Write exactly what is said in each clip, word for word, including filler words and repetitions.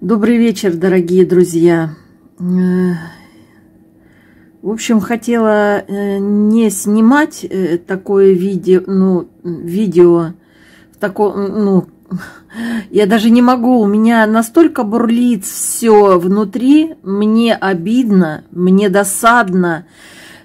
Добрый вечер, дорогие друзья. В общем, хотела не снимать такое видео, ну, видео в таком, ну, я даже не могу, у меня настолько бурлит все внутри, мне обидно, мне досадно.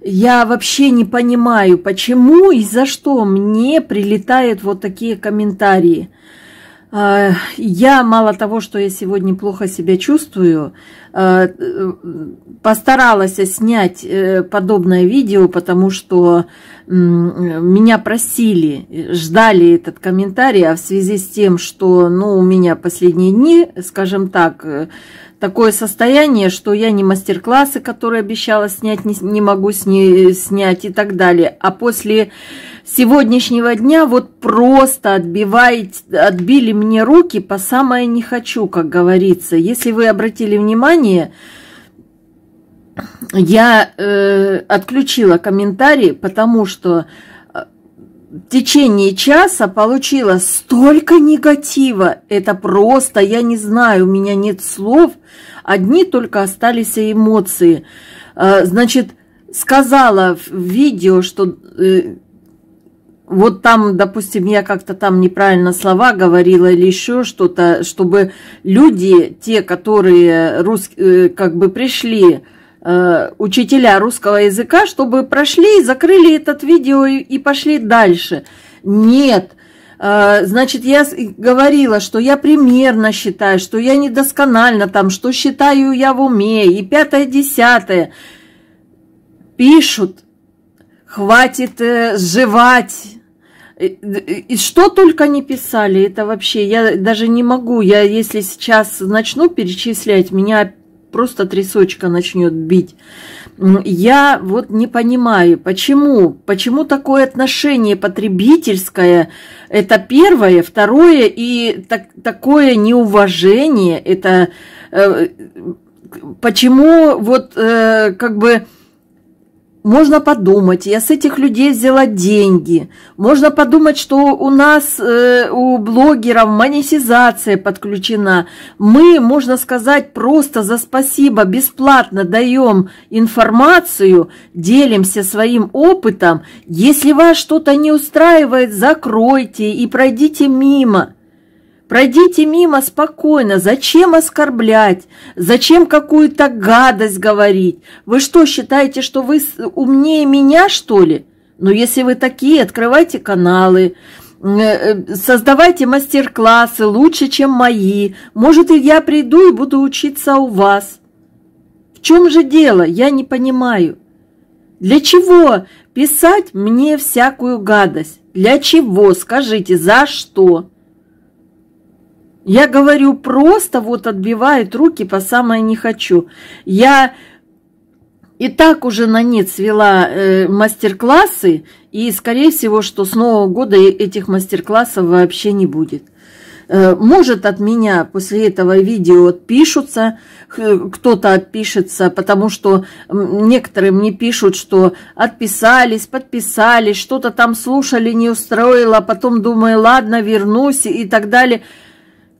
Я вообще не понимаю, почему и за что мне прилетают вот такие комментарии. Я мало того, что я сегодня плохо себя чувствую, постаралась снять подобное видео, потому что меня просили, ждали этот комментарий, а в связи с тем, что, ну, у меня последние дни, скажем так, такое состояние, что я не мастер-классы, которые обещала снять, не, не могу с ней снять и так далее. А после сегодняшнего дня вот просто отбивает, отбили мне руки по самое не хочу, как говорится. Если вы обратили внимание, я э, отключила комментарии, потому что в течение часа получила столько негатива. Это просто, я не знаю, у меня нет слов. Одни только остались эмоции. Э, значит, сказала в видео, что... Э, Вот там, допустим, я как-то там неправильно слова говорила или еще что-то, чтобы люди, те, которые рус... как бы пришли, э, учителя русского языка, чтобы прошли, закрыли этот видео и, и пошли дальше. Нет. Э, значит, я говорила, что я примерно считаю, что я недосконально там, что считаю я в уме, и пятое, десятое. Пишут, хватит э, сживать. И что только не писали, это вообще, я даже не могу, я если сейчас начну перечислять, меня просто трясочка начнет бить. Я вот не понимаю, почему, почему такое отношение потребительское, это первое, второе, и так, такое неуважение, это э, почему вот э, как бы... Можно подумать, я с этих людей взяла деньги. Можно подумать, что у нас, э, у блогеров монетизация подключена. Мы, можно сказать, просто за спасибо бесплатно даем информацию, делимся своим опытом. Если вас что-то не устраивает, закройте и пройдите мимо. Пройдите мимо спокойно. Зачем оскорблять? Зачем какую-то гадость говорить? Вы что, считаете, что вы умнее меня, что ли? Ну, если вы такие, открывайте каналы, создавайте мастер-классы лучше, чем мои. Может, и я приду и буду учиться у вас. В чем же дело? Я не понимаю. Для чего писать мне всякую гадость? Для чего? Скажите, за что? Я говорю, просто вот отбивает руки по самое не хочу. Я и так уже на нет свела э, мастер-классы, и, скорее всего, что с Нового года этих мастер-классов вообще не будет. Э, может, от меня после этого видео отпишутся, кто-то отпишется, потому что некоторые мне пишут, что отписались, подписались, что-то там слушали, не устроило, потом думаю, ладно, вернусь и так далее.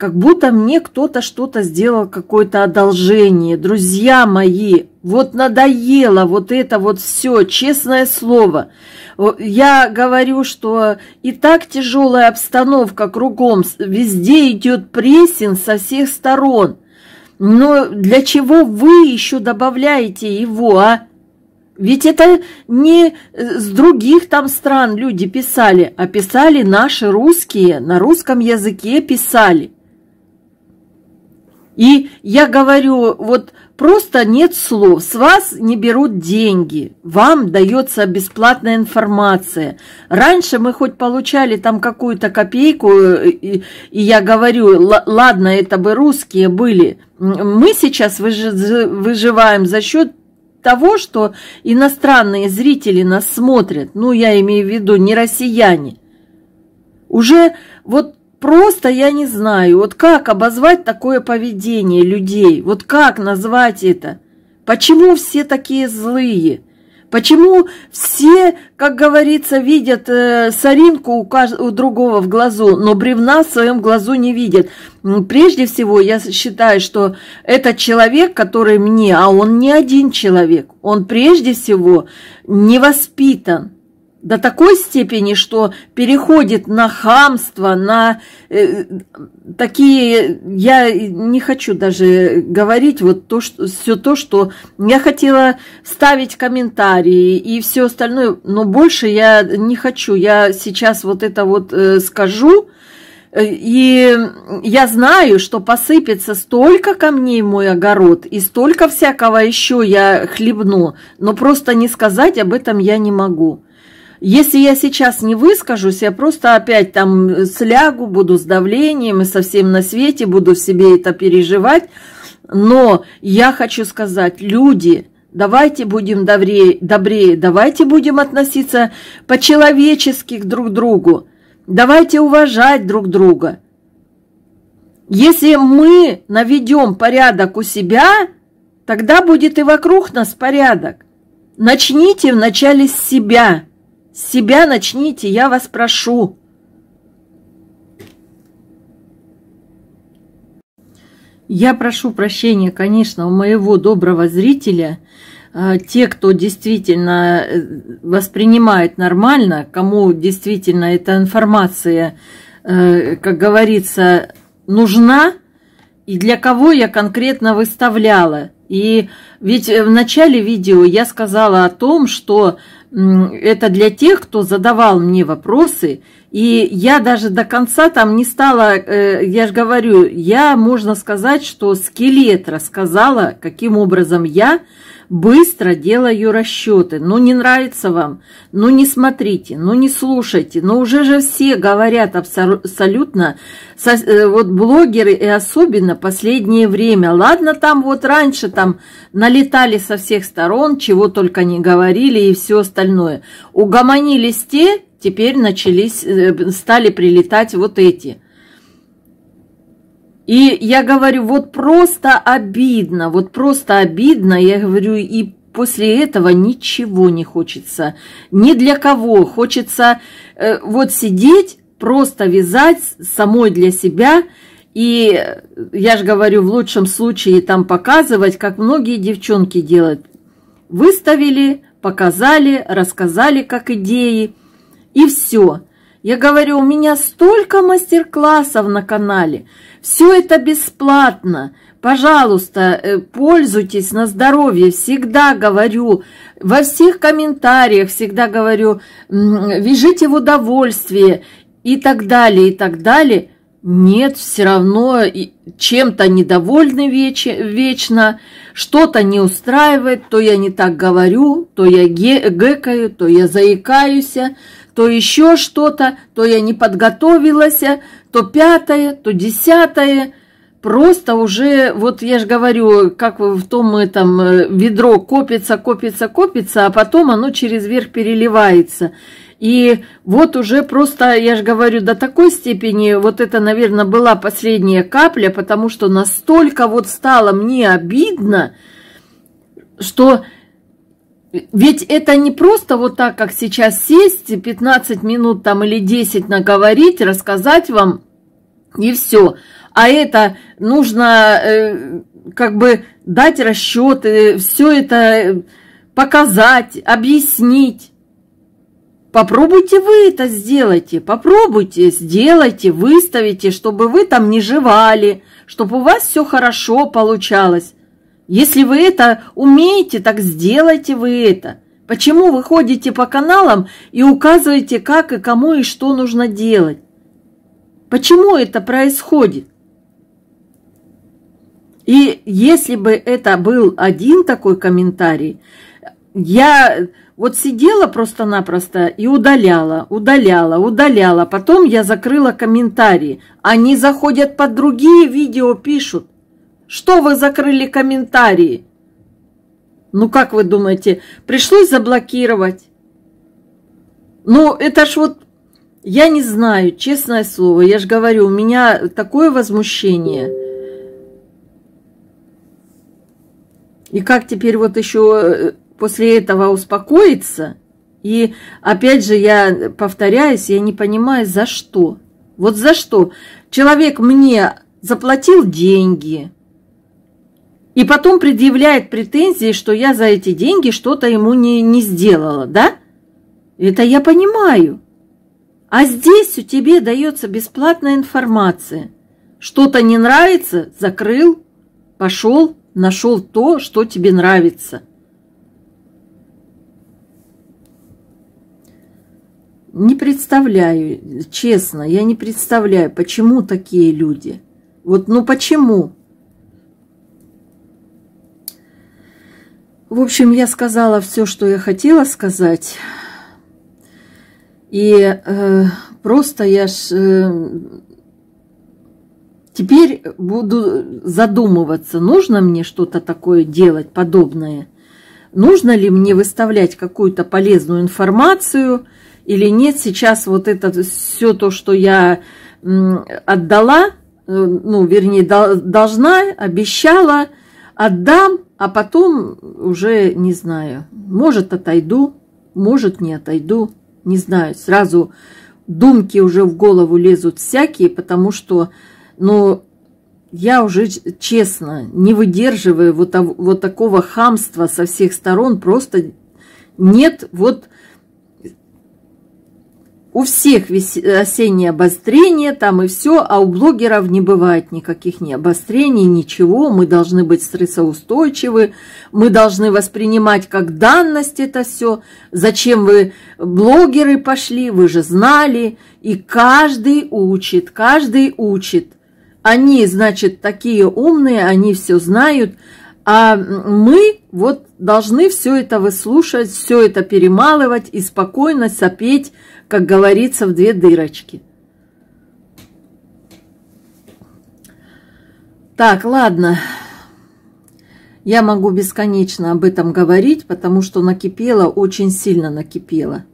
Как будто мне кто-то что-то сделал, какое-то одолжение. Друзья мои, вот надоело вот это вот все, честное слово. Я говорю, что и так тяжелая обстановка кругом, везде идет прессинг со всех сторон. Но для чего вы еще добавляете его, а? Ведь это не с других там стран люди писали, а писали наши русские, на русском языке писали. И я говорю, вот просто нет слов, с вас не берут деньги, вам дается бесплатная информация. Раньше мы хоть получали там какую-то копейку, и, и я говорю, ладно, это бы русские были. Мы сейчас выжи- выживаем за счет того, что иностранные зрители нас смотрят. Ну, я имею в виду, не россияне. Уже вот... Просто я не знаю, вот как обозвать такое поведение людей, вот как назвать это, почему все такие злые, Почему все, как говорится, видят э, соринку у, каждого, у другого в глазу, но бревна в своем глазу не видят? Прежде всего, я считаю, что этот человек, который мне, а он не один человек, он прежде всего не воспитан до такой степени, что переходит на хамство, на э, такие, я не хочу даже говорить вот то, что, все то, что я хотела ставить комментарии и все остальное, но больше я не хочу, я сейчас вот это вот э, скажу, э, и я знаю, что посыпется столько камней в мой огород, и столько всякого еще я хлебну, но просто не сказать об этом я не могу. Если я сейчас не выскажусь, я просто опять там слягу, буду с давлением и совсем на свете, буду в себе это переживать. Но я хочу сказать, люди, давайте будем добрее, добрее, давайте будем относиться по-человечески друг к другу, давайте уважать друг друга. Если мы наведем порядок у себя, тогда будет и вокруг нас порядок. Начните вначале с себя. С себя начните, я вас прошу. Я прошу прощения, конечно, у моего доброго зрителя. Те, кто действительно воспринимает нормально, кому действительно эта информация, как говорится, нужна, и для кого я конкретно выставляла. И ведь в начале видео я сказала о том, что это для тех, кто задавал мне вопросы, и я даже до конца там не стала, я же говорю, я, можно сказать, что скелет рассказала, каким образом я быстро делаю расчеты. Ну, не нравится вам, ну, не смотрите, ну, не слушайте, но уже же все говорят абсолютно, вот блогеры, и особенно последнее время, ладно, там вот раньше там налетали со всех сторон, чего только не говорили и все остальное, угомонились те, теперь начались, стали прилетать вот эти. И я говорю, вот просто обидно, вот просто обидно, я говорю, и после этого ничего не хочется, ни для кого. Хочется э, вот сидеть, просто вязать самой для себя, и я же говорю, в лучшем случае там показывать, как многие девчонки делают. Выставили, показали, рассказали как идеи, и все. Я говорю, у меня столько мастер-классов на канале, все это бесплатно, пожалуйста, пользуйтесь на здоровье, всегда говорю, во всех комментариях всегда говорю, вяжите в удовольствие и так далее, и так далее. Нет, все равно чем-то недовольны вечно, что-то не устраивает, то я не так говорю, то я гэкаю, то я заикаюсь, то еще что-то, то я не подготовилась, то пятое, то десятое. Просто уже, вот я же говорю, как в том этом ведро копится, копится, копится, а потом оно через верх переливается. И вот уже просто, я же говорю, до такой степени, вот это, наверное, была последняя капля, потому что настолько вот стало мне обидно, что... Ведь это не просто вот так, как сейчас сесть, пятнадцать минут там или десять наговорить, рассказать вам и все. А это нужно э, как бы дать расчеты, все это показать, объяснить. Попробуйте вы это сделайте, попробуйте, сделайте, выставите, чтобы вы там не жевали, чтобы у вас все хорошо получалось. Если вы это умеете, так сделайте вы это. Почему вы ходите по каналам и указываете, как и кому и что нужно делать? Почему это происходит? И если бы это был один такой комментарий, я вот сидела просто-напросто и удаляла, удаляла, удаляла. Потом я закрыла комментарии. Они заходят под другие видео, пишут. Что вы закрыли комментарии? Ну, как вы думаете, пришлось заблокировать? Ну, это ж вот, я не знаю, честное слово, я же говорю, у меня такое возмущение. И как теперь вот еще после этого успокоиться. И опять же, я повторяюсь, я не понимаю, за что. Вот за что? Человек мне заплатил деньги и потом предъявляет претензии, что я за эти деньги что-то ему не, не сделала, да? Это я понимаю. А здесь у тебя дается бесплатная информация. Что-то не нравится, закрыл, пошел, нашел то, что тебе нравится. Не представляю, честно, я не представляю, почему такие люди. Вот, ну почему? В общем, я сказала все, что я хотела сказать. И э, просто я ж, э, теперь буду задумываться, нужно мне что-то такое делать, подобное. Нужно ли мне выставлять какую-то полезную информацию или нет. Сейчас вот это все то, что я отдала, ну, вернее, должна, обещала, отдам, а потом уже не знаю. Может, отойду, может, не отойду, не знаю. Сразу думки уже в голову лезут всякие, потому что, ну, я уже, честно, не выдерживаю вот, вот такого хамства со всех сторон, просто нет, вот... У всех осеннее обострение, там и все, а у блогеров не бывает никаких ни обострений, ничего. Мы должны быть стрессоустойчивы, мы должны воспринимать как данность это все. Зачем вы, блогеры, пошли, вы же знали. И каждый учит, каждый учит. Они, значит, такие умные, они все знают. А мы вот должны все это выслушать, все это перемалывать и спокойно сопеть, как говорится, в две дырочки. Так, ладно. Я могу бесконечно об этом говорить, потому что накипело, очень сильно накипело.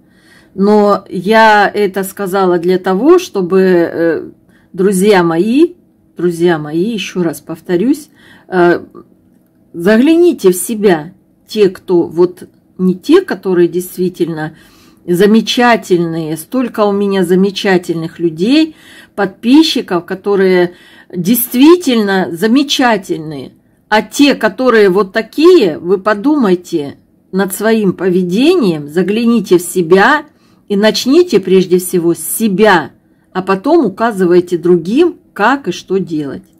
Но я это сказала для того, чтобы, друзья мои, друзья мои, еще раз повторюсь, загляните в себя, те, кто, вот не те, которые действительно замечательные, столько у меня замечательных людей, подписчиков, которые действительно замечательные, а те, которые вот такие, вы подумайте над своим поведением, загляните в себя и начните прежде всего с себя, а потом указывайте другим, как и что делать.